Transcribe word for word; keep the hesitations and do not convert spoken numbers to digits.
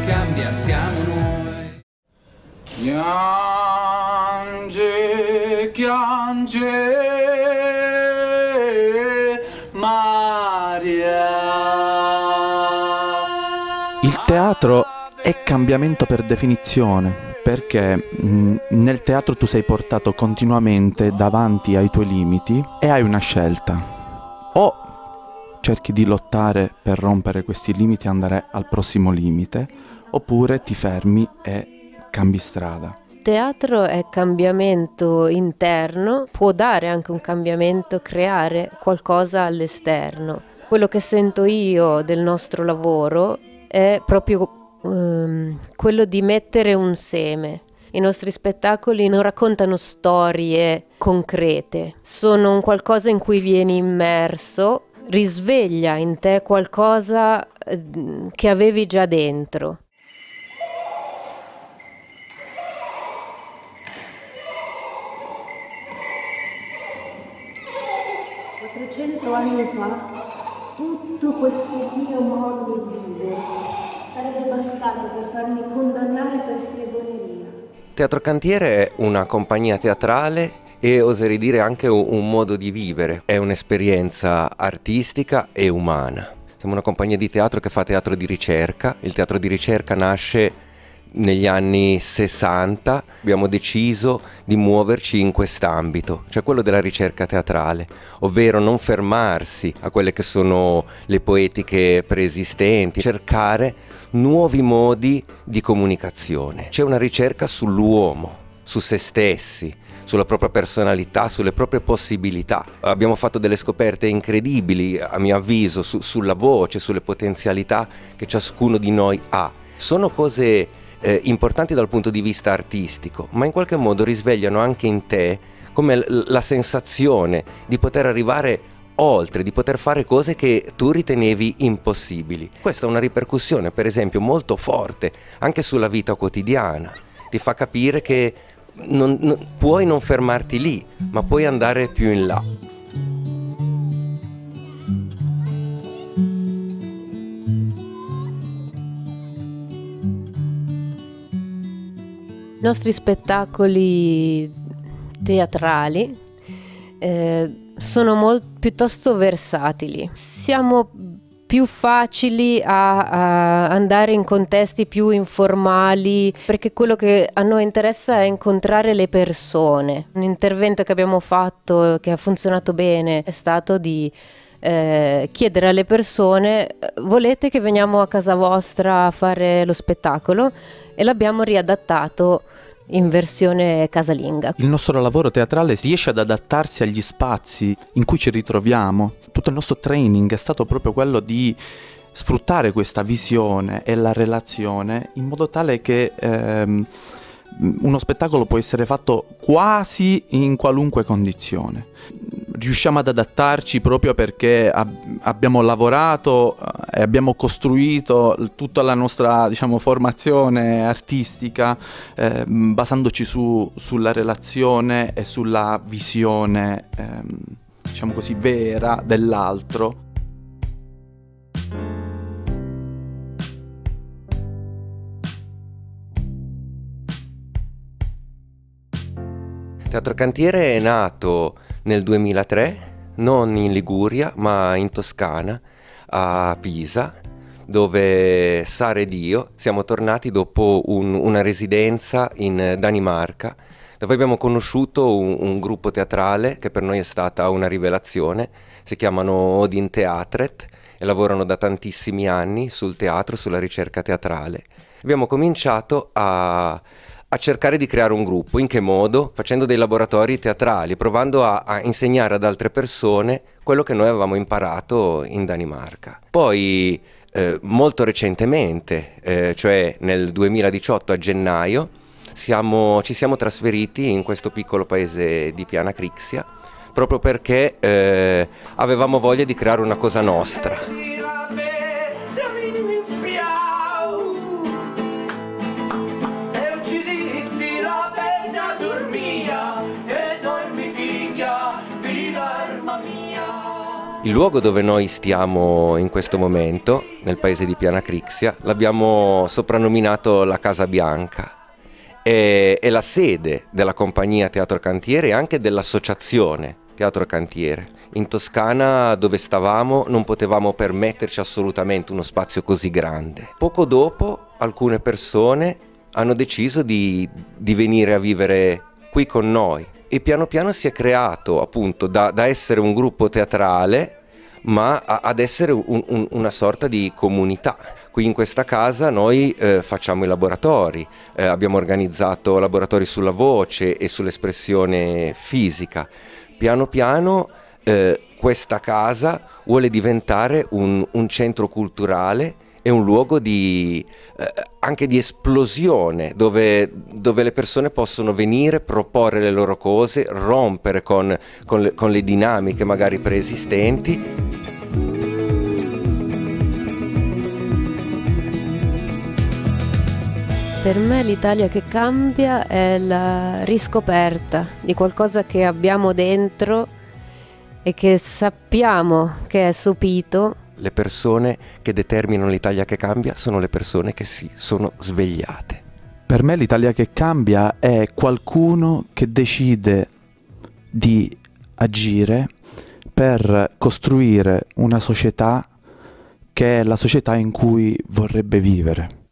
che cambia siamo noi. Piange, piange, Maria. Il teatro è cambiamento per definizione, perché mh, nel teatro tu sei portato continuamente davanti ai tuoi limiti e hai una scelta: o cerchi di lottare per rompere questi limiti e andare al prossimo limite, oppure ti fermi e cambi strada. Teatro è cambiamento interno, può dare anche un cambiamento, creare qualcosa all'esterno. Quello che sento io del nostro lavoro è proprio ehm, quello di mettere un seme. I nostri spettacoli non raccontano storie concrete, sono un qualcosa in cui vieni immerso, risveglia in te qualcosa che avevi già dentro. quattrocento anni fa, tutto questo mio modo di vivere sarebbe bastato per farmi condannare per stregoneria. Teatro Cantiere è una compagnia teatrale e oserei dire anche un modo di vivere, è un'esperienza artistica e umana. Siamo una compagnia di teatro che fa teatro di ricerca, il teatro di ricerca nasce negli anni sessanta, abbiamo deciso di muoverci in quest'ambito, cioè quello della ricerca teatrale, ovvero non fermarsi a quelle che sono le poetiche preesistenti, cercare nuovi modi di comunicazione. C'è una ricerca sull'uomo, su se stessi, sulla propria personalità, sulle proprie possibilità. Abbiamo fatto delle scoperte incredibili, a mio avviso, su, sulla voce, sulle potenzialità che ciascuno di noi ha. Sono cose eh, importanti dal punto di vista artistico, ma in qualche modo risvegliano anche in te come la sensazione di poter arrivare oltre, di poter fare cose che tu ritenevi impossibili. Questa è una ripercussione, per esempio, molto forte anche sulla vita quotidiana. Ti fa capire che Non, non, puoi non fermarti lì, ma puoi andare più in là. I nostri spettacoli teatrali eh, sono molto, piuttosto versatili. Siamo più facili a, a andare in contesti più informali, perché quello che a noi interessa è incontrare le persone. Un intervento che abbiamo fatto, che ha funzionato bene, è stato di eh, chiedere alle persone: volete che veniamo a casa vostra a fare lo spettacolo? E l'abbiamo riadattato in versione casalinga. Il nostro lavoro teatrale riesce ad adattarsi agli spazi in cui ci ritroviamo. Tutto il nostro training è stato proprio quello di sfruttare questa visione e la relazione in modo tale che ehm, uno spettacolo può essere fatto quasi in qualunque condizione. Riusciamo ad adattarci proprio perché ab- abbiamo lavorato e abbiamo costruito tutta la nostra, diciamo, formazione artistica eh, basandoci su, sulla relazione e sulla visione, eh, diciamo così, vera dell'altro. Teatro Cantiere è nato nel duemilatré, non in Liguria ma in Toscana, a Pisa, dove Sara ed io siamo tornati dopo un, una residenza in Danimarca, dove abbiamo conosciuto un, un gruppo teatrale che per noi è stata una rivelazione. Si chiamano Odin Teatret e lavorano da tantissimi anni sul teatro, sulla ricerca teatrale. Abbiamo cominciato a a cercare di creare un gruppo. In che modo? Facendo dei laboratori teatrali, provando a, a insegnare ad altre persone quello che noi avevamo imparato in Danimarca. Poi eh, molto recentemente, eh, cioè nel duemiladiciotto a gennaio, siamo, ci siamo trasferiti in questo piccolo paese di Piana Crixia, proprio perché eh, avevamo voglia di creare una cosa nostra. Il luogo dove noi stiamo in questo momento, nel paese di Piana Crixia, l'abbiamo soprannominato la Casa Bianca. È, è la sede della compagnia Teatro Cantiere e anche dell'associazione Teatro Cantiere. In Toscana, dove stavamo, non potevamo permetterci assolutamente uno spazio così grande. Poco dopo alcune persone hanno deciso di, di venire a vivere qui con noi e piano piano si è creato, appunto, da, da essere un gruppo teatrale ma a, ad essere un, un, una sorta di comunità. Qui in questa casa noi eh, facciamo i laboratori, eh, abbiamo organizzato laboratori sulla voce e sull'espressione fisica. Piano piano eh, questa casa vuole diventare un, un centro culturale e un luogo di, eh, anche di esplosione, dove, dove le persone possono venire, proporre le loro cose, rompere con, con, le, con le dinamiche magari preesistenti. Per me l'Italia che cambia è la riscoperta di qualcosa che abbiamo dentro e che sappiamo che è sopito. Le persone che determinano l'Italia che cambia sono le persone che si sono svegliate. Per me l'Italia che cambia è qualcuno che decide di agire per costruire una società che è la società in cui vorrebbe vivere.